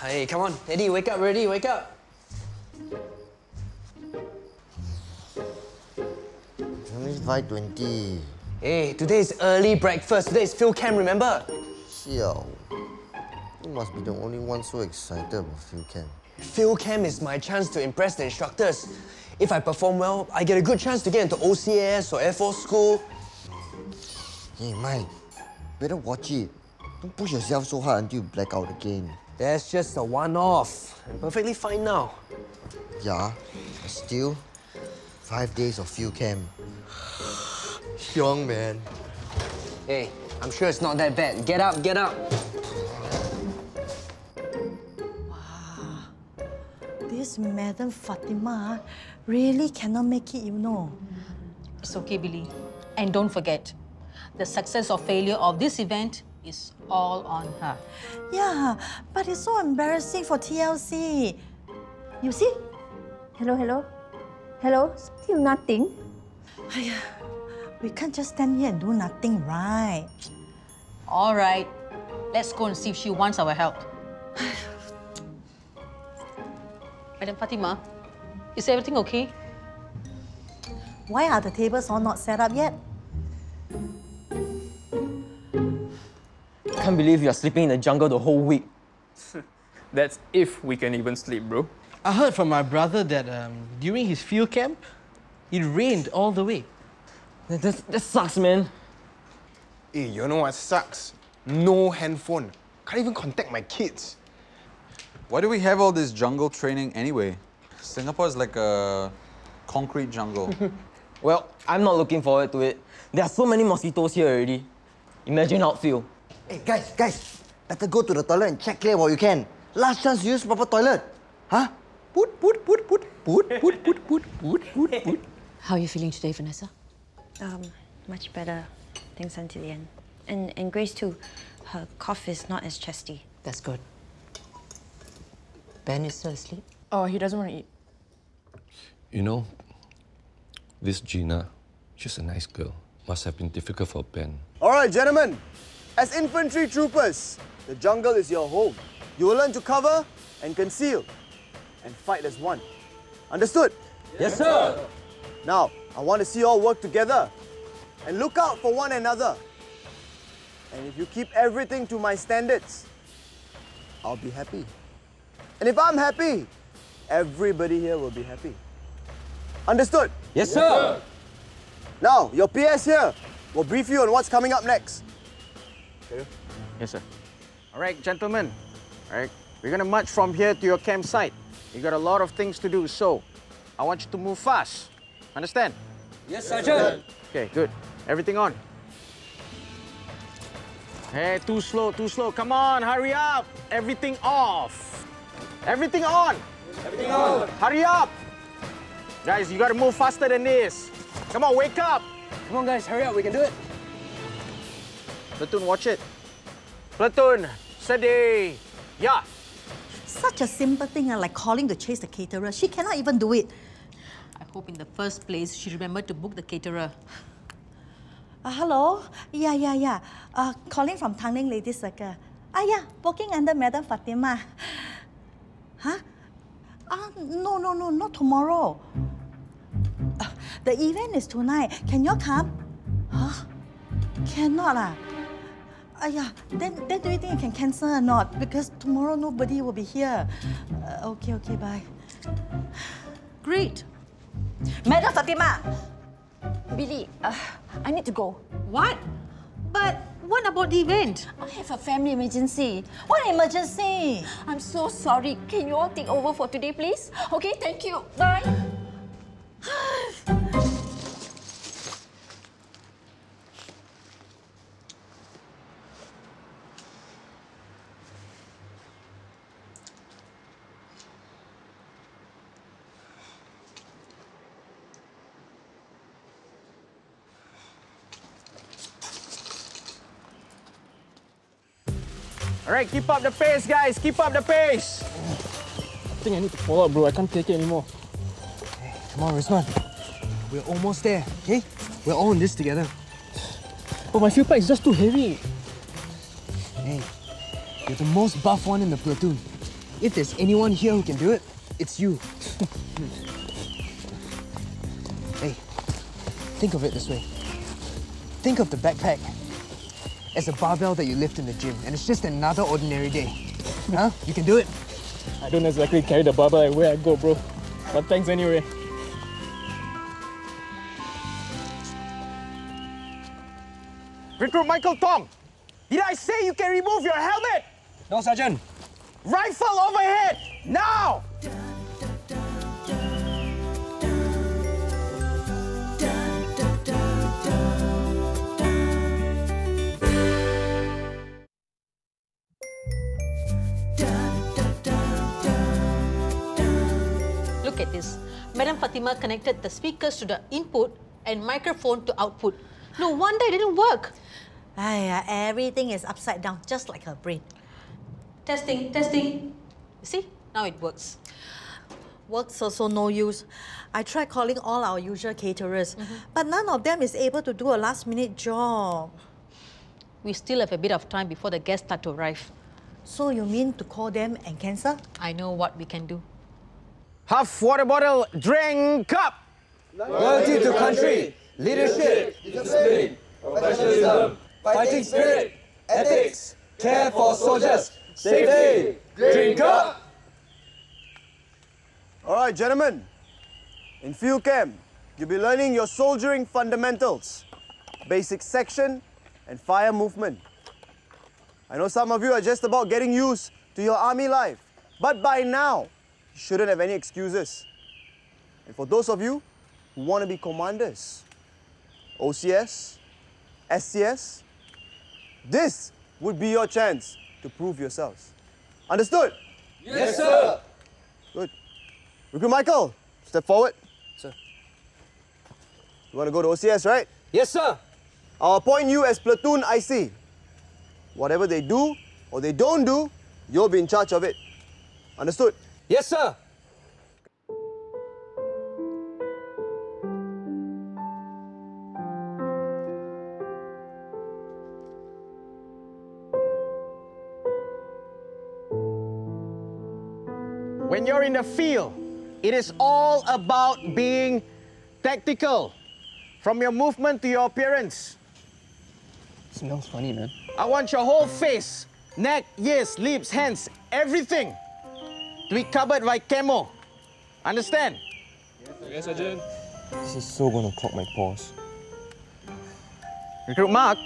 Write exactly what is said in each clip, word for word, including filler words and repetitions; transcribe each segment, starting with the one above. Hey, come on, Eddie, wake up, Eddie, wake up. It's only five twenty. Hey, today is early breakfast. Today is Phil Camp, remember? Yo, you must be the only one so excited about Phil Camp. Phil Camp is my chance to impress the instructors. If I perform well, I get a good chance to get into O C S or Air Force School. Hey, Mike, better watch it. Don't push yourself so hard until you black out again. That's just a one-off. I'm perfectly fine now. Yeah, but still, five days of Phil Camp. Young man. Hey, I'm sure it's not that bad. Get up, get up. This Madam Fatima really cannot make it, you know. It's okay, Billy. And don't forget, the success or failure of this event is all on her. Yeah, but it's so embarrassing for T L C. You see? Hello, hello. Hello, still nothing. We can't just stand here and do nothing, right? All right. Let's go and see if she wants our help. Madam Fatima, is everything okay? Why are the tables all not set up yet? I can't believe you're sleeping in the jungle the whole week. That's if we can even sleep, bro. I heard from my brother that um, during his field camp, it rained all the way. That, that, that sucks, man. Hey, you know what sucks? No handphone. Can't even contact my kids. Why do we have all this jungle training anyway? Singapore is like a concrete jungle. Well, I'm not looking forward to it. There are so many mosquitoes here already. Imagine outfield. Hey, guys, guys, better go to the toilet and check clear while you can. Last chance to use proper toilet. Huh? Boot, boot, boot, boot, boot, boot, boot, boot, boot, boot, boot. How are you feeling today, Vanessa? Um, much better. Thanks until the end. And, and Grace too. Her cough is not as chesty. That's good. Ben is still asleep? Oh, he doesn't want to eat. You know, this Gina, she's a nice girl. Must have been difficult for Ben. All right, gentlemen. As infantry troopers, the jungle is your home. You will learn to cover and conceal and fight as one. Understood? Yes, sir. Now, I want to see you all work together and look out for one another. And if you keep everything to my standards, I'll be happy. And if I'm happy, everybody here will be happy. Understood? Yes, sir. Now, your P S here will brief you on what's coming up next. Yes, sir. All right, gentlemen. All right, we're gonna march from here to your campsite. You got a lot of things to do, so I want you to move fast. Understand? Yes, Sergeant. Okay, good. Everything on. Hey, too slow, too slow. Come on, hurry up. Everything off. Everything on. Everything on. Hurry up. Guys, you gotta move faster than this. Come on, wake up. Come on, guys, hurry up. We can do it. Platoon, watch it. Platoon, steady. Yeah. Such a simple thing, uh, like calling to chase the caterer. She cannot even do it. I hope in the first place she remembered to book the caterer. Uh, hello? Yeah, yeah, yeah. Uh, calling from Tangling Ladies Circle. Ah, yeah, booking under Madam Fatima. Huh? Uh, no, no, no, not tomorrow. Uh, the event is tonight. Can you come? Huh? Cannot, ah. Uh. Uh, yeah. Then, then do you think you can cancel or not? Because tomorrow nobody will be here. Uh, okay, okay, bye. Great. Madam Fatima! Billy, uh, I need to go. What? But what about the event? I have a family emergency. What emergency? I'm so sorry. Can you all take over for today, please? Okay, thank you. Bye. All right, keep up the pace, guys. Keep up the pace. I think I need to follow up, bro. I can't take it anymore. Hey, come on, Rizman. We're almost there, okay? We're all in this together. But my fuel pack is just too heavy. Hey, you're the most buff one in the platoon. If there's anyone here who can do it, it's you. Hey, think of it this way. Think of the backpack as a barbell that you lift in the gym, and it's just another ordinary day. Huh? You can do it. I don't exactly carry the barbell everywhere I go, bro. But thanks anyway. Recruit Michael Tong, did I say you can remove your helmet? No, Sergeant. Rifle overhead, now! Look at this. Madam Fatima connected the speakers to the input and microphone to output. No wonder it didn't work. Aiyah, everything is upside down, just like her brain. Testing, testing. See, now it works. Works also no use. I tried calling all our usual caterers, mm-hmm. but none of them is able to do a last-minute job. We still have a bit of time before the guests start to arrive. So you mean to call them and cancel? I know what we can do. Half water bottle, drink up! Loyalty to country! Leadership, discipline, professionalism, fighting spirit, ethics, care for soldiers, safety, drink up! All right, gentlemen. In field camp, you'll be learning your soldiering fundamentals, basic section and fire movement. I know some of you are just about getting used to your army life, but by now, you shouldn't have any excuses. And for those of you who want to be commanders, O C S, S C S, this would be your chance to prove yourselves. Understood? Yes, sir. Good. Recruit Michael, step forward. Sir. You want to go to O C S, right? Yes, sir. I'll appoint you as platoon I C. Whatever they do or they don't do, you'll be in charge of it. Understood? Yes, sir. When you're in the field, it is all about being tactical. From your movement to your appearance. Smells funny, man. I want your whole face, neck, ears, lips, hands, everything to be covered by camo. Understand? Yes, Sergeant. This is so gonna clog my paws. Recruit Mark,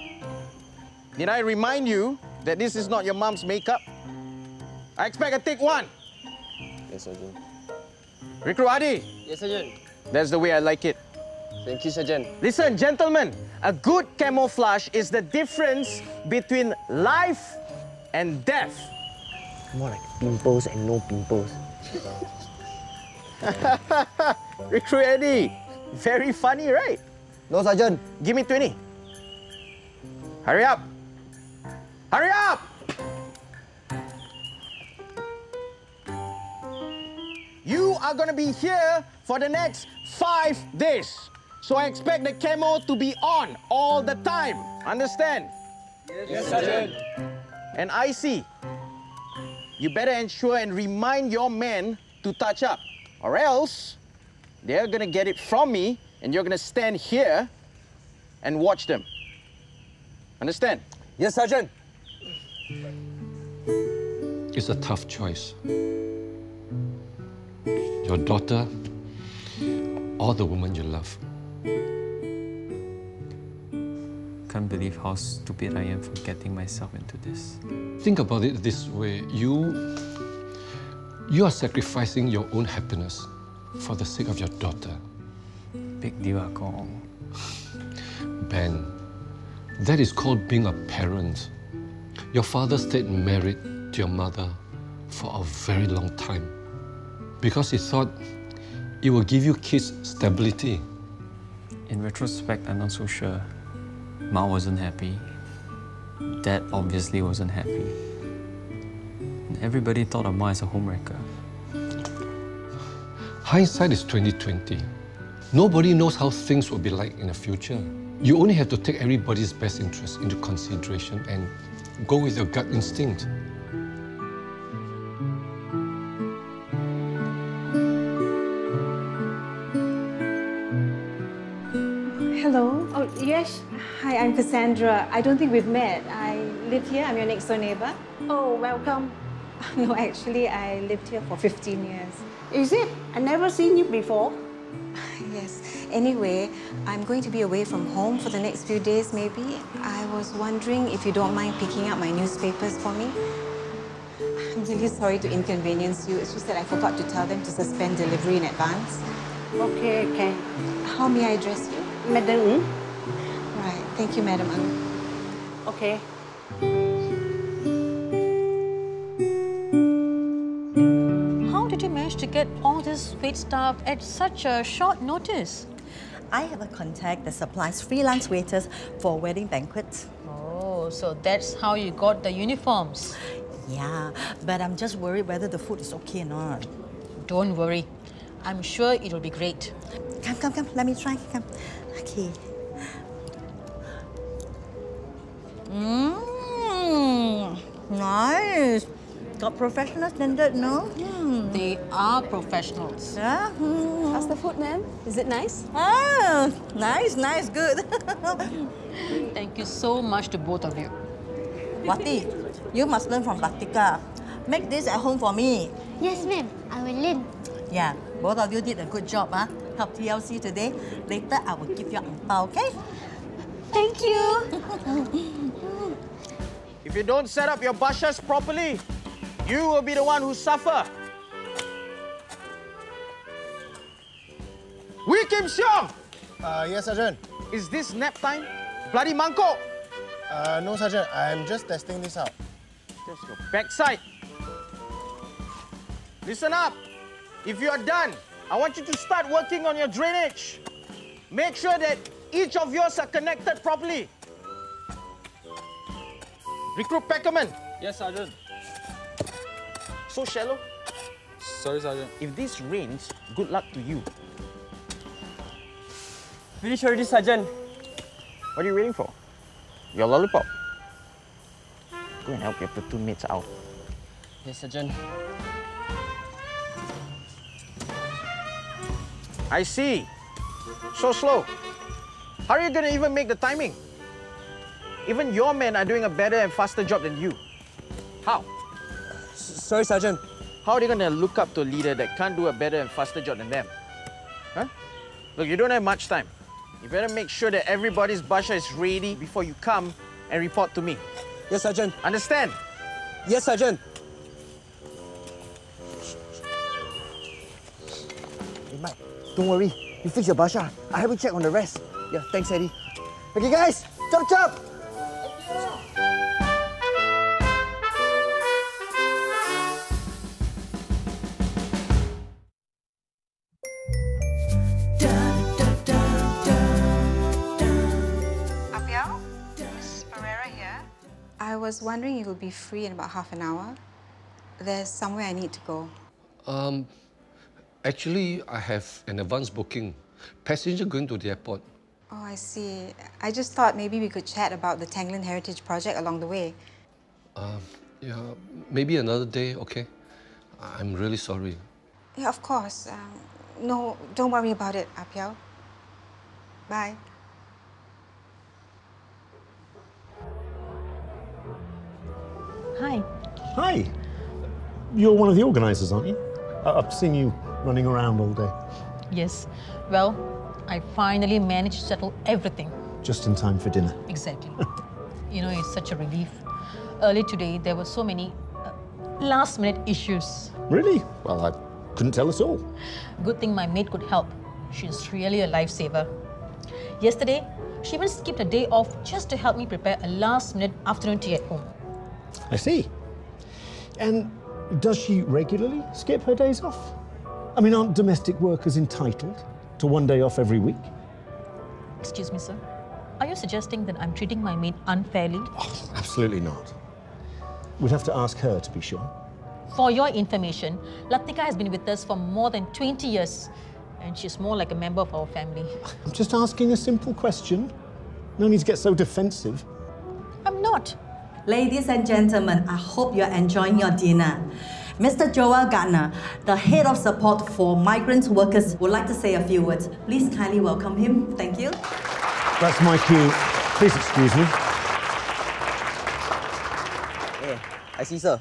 did I remind you that this is not your mom's makeup? I expect a thick one. Yes, Sergeant. Recruit Adi. Yes, Sergeant. That's the way I like it. Thank you, Sergeant. Listen, gentlemen, a good camouflage is the difference between life and death. More like pimples and no pimples. Recruit Eddie. Very funny, right? No, Sergeant. Give me twenty. Hurry up. Hurry up! You are going to be here for the next five days. So I expect the camo to be on all the time. Understand? Yes, yes Sergeant. And I C, you better ensure and remind your men to touch up. Or else, they're going to get it from me and you're going to stand here and watch them. Understand? Yes, Sergeant. It's a tough choice. Your daughter, or the woman you love. Can't believe how stupid I am for getting myself into this. Think about it this way. You, you are sacrificing your own happiness for the sake of your daughter. Big deal, Akong. Ben, that is called being a parent. Your father stayed married to your mother for a very long time. Because he thought it will give you kids stability. In retrospect, I'm not so sure. Ma wasn't happy. Dad obviously wasn't happy. And everybody thought of Ma as a homewrecker. Hindsight is twenty twenty. Nobody knows how things will be like in the future. You only have to take everybody's best interest into consideration and go with your gut instinct. Hello. Oh, yes. Hi, I'm Cassandra. I don't think we've met. I live here. I'm your next door neighbor. Oh, welcome. No, actually, I lived here for fifteen years. Is it? I've never seen you before. Yes. Anyway, I'm going to be away from home for the next few days, maybe. I was wondering if you don't mind picking up my newspapers for me. I'm really sorry to inconvenience you. It's just that I forgot to tell them to suspend delivery in advance. Okay, okay. How may I address you? Madam Ng. Right. Thank you, Madam Ng. Okay. To get all this wait staff at such a short notice? I have a contact that supplies freelance waiters for wedding banquets. Oh, so that's how you got the uniforms? Yeah, but I'm just worried whether the food is okay or not. Don't worry. I'm sure it'll be great. Come, come, come. Let me try. Come. Okay. Mmm. Nice. Got professional standard, no? Mm. They are professionals. Yeah. Mm. How's the food, ma'am? Is it nice? Ah, nice, nice, good. Thank you so much to both of you. Wati, you must learn from Bhaktika. Make this at home for me. Yes, ma'am. I will learn. Yeah, both of you did a good job, huh? Help T L C today. Later, I will give you ang pao, okay? Thank you. If you don't set up your bushes properly, you will be the one who suffer. Wee Kim Siong! Uh, yes, Sergeant. Is this nap time? Bloody mangkok! Uh, no, Sergeant. I'm just testing this out. Just your backside. Listen up. If you are done, I want you to start working on your drainage. Make sure that each of yours are connected properly. Recruit Packerman. Yes, Sergeant. So shallow. Sorry, Sergeant. If this rains, good luck to you. Finish already, Sergeant. What are you waiting for? Your lollipop. Go and help your platoon mates out. Yes, Sergeant. I see. So slow. How are you going to even make the timing? Even your men are doing a better and faster job than you. How? Sorry, Sergeant. How are they going to look up to a leader that can't do a better and faster job than them? Huh? Look, you don't have much time. You better make sure that everybody's basha is ready before you come and report to me. Yes, Sergeant. Understand? Yes, Sergeant. Hey, Mike, don't worry. You fix your basha. I have a check on the rest. Yeah, thanks, Eddie. Okay, guys. Chop, chop! I was wondering if you'll be free in about half an hour. There's somewhere I need to go. Um, actually, I have an advance booking. Passenger going to the airport. Oh, I see. I just thought maybe we could chat about the Tanglin Heritage Project along the way. Um, yeah, maybe another day, okay? I'm really sorry. Yeah, of course. Um, no, don't worry about it, Apiao. Bye. Hi. Hi. You're one of the organisers, aren't you? I've seen you running around all day. Yes. Well, I finally managed to settle everything. Just in time for dinner. Exactly. You know, it's such a relief. Early today, there were so many uh, last-minute issues. Really? Well, I couldn't tell us all. Good thing my maid could help. She's really a lifesaver. Yesterday, she even skipped a day off just to help me prepare a last-minute afternoon tea at home. I see. And does she regularly skip her days off? I mean, aren't domestic workers entitled to one day off every week? Excuse me, sir. Are you suggesting that I'm treating my maid unfairly? Oh, absolutely not. We'd have to ask her to be sure. For your information, Latika has been with us for more than twenty years, and she's more like a member of our family. I'm just asking a simple question. No need to get so defensive. I'm not. Ladies and gentlemen, I hope you're enjoying your dinner. Mister Joel Gardner, the head of support for migrant workers, would like to say a few words. Please kindly welcome him. Thank you. That's my cue. Please excuse me. Hey, I see, sir.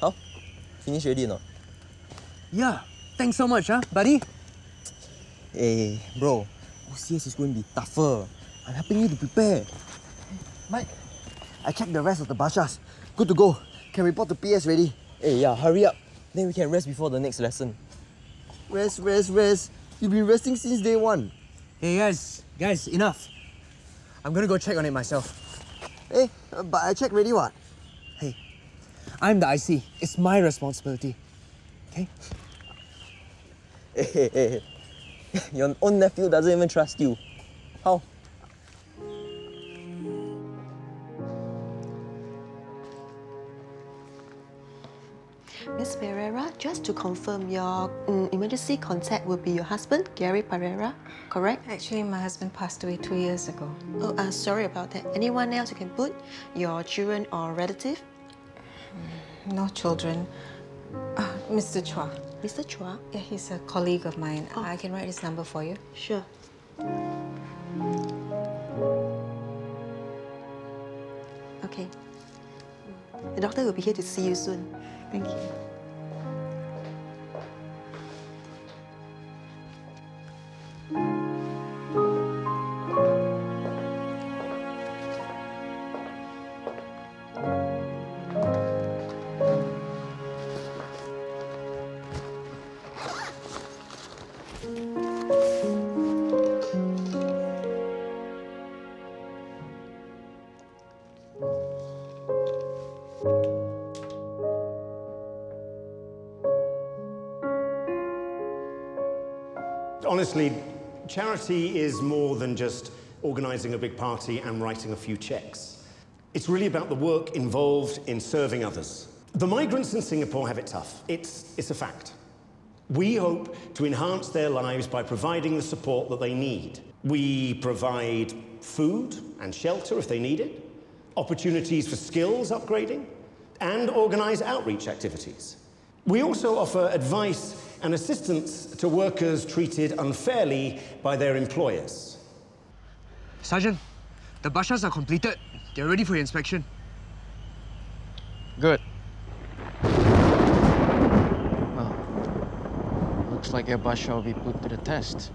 How? Finish already or not? Yeah. Thanks so much, huh, buddy? Hey, bro. O C S is going to be tougher. I'm helping you to prepare. Mike, I checked the rest of the bashas. Good to go. Can report to P S ready. Hey, yeah, hurry up. Then we can rest before the next lesson. Rest, rest, rest. You've been resting since day one. Hey, guys. Guys, enough. I'm going to go check on it myself. Hey, but I checked ready what? Hey, I'm the I C. It's my responsibility. Okay? Hey, hey, hey. Your own nephew doesn't even trust you. How? Miss Pereira, just to confirm, your um, emergency contact will be your husband, Gary Pereira, correct? Actually, my husband passed away two years ago. Oh, uh, sorry about that. Anyone else you can put? Your children or relative? No children. Uh, Mister Chua. Mister Chua? Yeah, he's a colleague of mine. Oh. I can write his number for you. Sure. Okay. The doctor will be here to see you soon. Thank you. Honestly, charity is more than just organising a big party and writing a few checks. It's really about the work involved in serving others. The migrants in Singapore have it tough. It's, it's a fact. We hope to enhance their lives by providing the support that they need. We provide food and shelter if they need it, opportunities for skills upgrading, and organise outreach activities. We also offer advice and assistance to workers treated unfairly by their employers. Sergeant, the bashas are completed. They're ready for inspection. Good. Well, looks like your basha will be put to the test.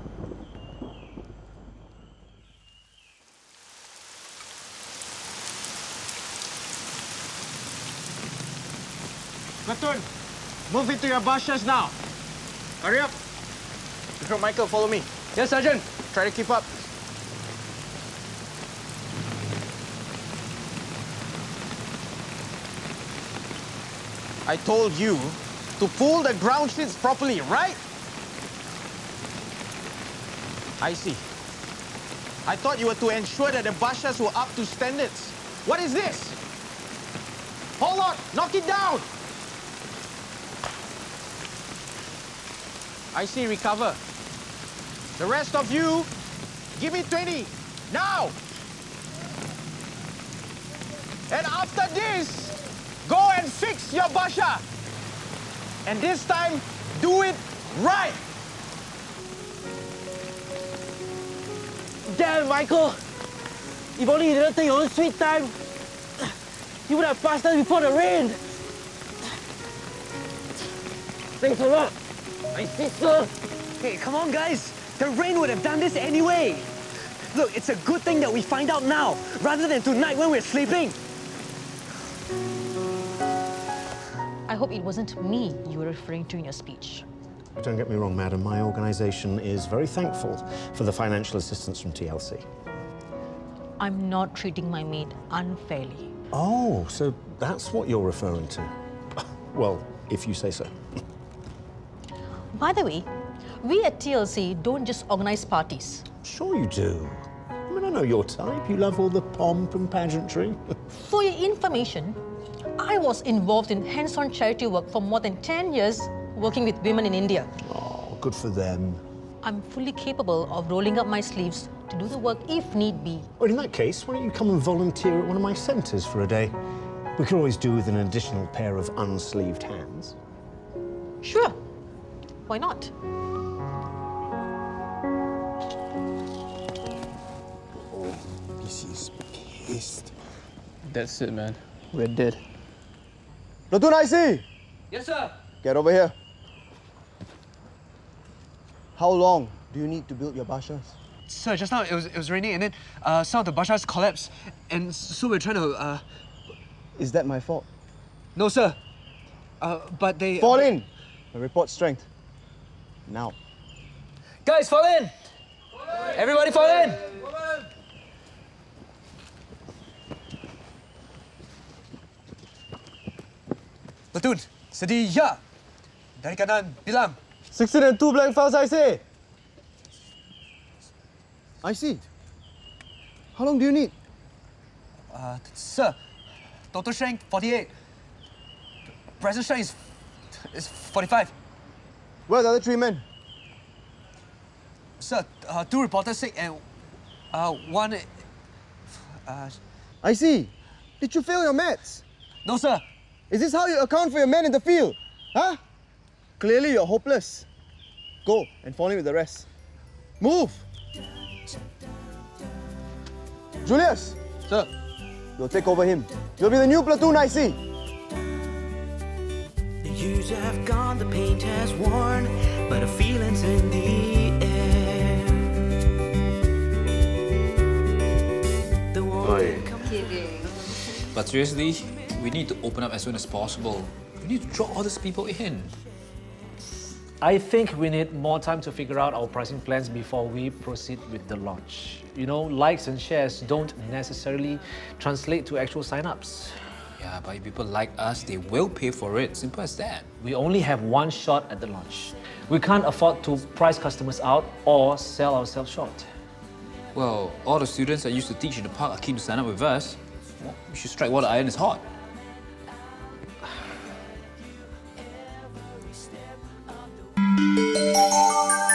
Platoon, move into your bashas now. Hurry up! Recruit Michael, follow me. Yes, Sergeant. Try to keep up. I told you to pull the ground sheets properly, right? I see. I thought you were to ensure that the bashas were up to standards. What is this? Hold on! Knock it down! I see, recover. The rest of you, give me twenty, now! And after this, go and fix your basha. And this time, do it right! Damn, Michael! If only you didn't take your own sweet time, you would have passed us before the rain. Thanks a lot. My sister! Hey, come on, guys! The rain would have done this anyway! Look, it's a good thing that we find out now, rather than tonight when we're sleeping! I hope it wasn't me you were referring to in your speech. Don't get me wrong, madam. My organisation is very thankful for the financial assistance from T L C. I'm not treating my maid unfairly. Oh, so that's what you're referring to. Well, if you say so. By the way, we at T L C don't just organise parties. Sure you do. I mean, I know your type. You love all the pomp and pageantry. For your information, I was involved in hands-on charity work for more than ten years working with women in India. Oh, good for them. I'm fully capable of rolling up my sleeves to do the work if need be. Well, in that case, why don't you come and volunteer at one of my centres for a day? We could always do with an additional pair of unsleeved hands. Sure. Why not? Oh, this is pissed. That's it, man. We're dead. Platoon I C! Yes, sir! Get over here. How long do you need to build your bashas? Sir, just now it was, it was raining and then uh, some of the bashas collapsed and so we're trying to... Uh... Is that my fault? No, sir. Uh, but they... Fall uh... in! I report strength. Now. Guys, fall in! Fall in. Everybody fall in! Fall in. Platoon, sedia! Dari kanan, bilang! sixteen and two blank files, I say! I see. How long do you need? Uh, sir, total strength, forty-eight. Present strength is, is forty-five. Where are the other three men? Sir, uh, two reporters sick and uh, one... Uh, I see. Did you fail your maths? No, sir. Is this how you account for your men in the field? Huh? Clearly you're hopeless. Go and fall in with the rest. Move! Julius! Sir? You'll take over him. You'll be the new platoon I C. The years have gone, the paint has worn, but a feeling's in the air. The war... But seriously, we need to open up as soon as possible. We need to draw all these people in. I think we need more time to figure out our pricing plans before we proceed with the launch. You know, likes and shares don't necessarily translate to actual sign-ups. Yeah, but if people like us, they will pay for it. Simple as that. We only have one shot at the launch. We can't afford to price customers out or sell ourselves short. Well, all the students I used to teach in the park are keen to sign up with us. Well, we should strike while the iron is hot. Thank you.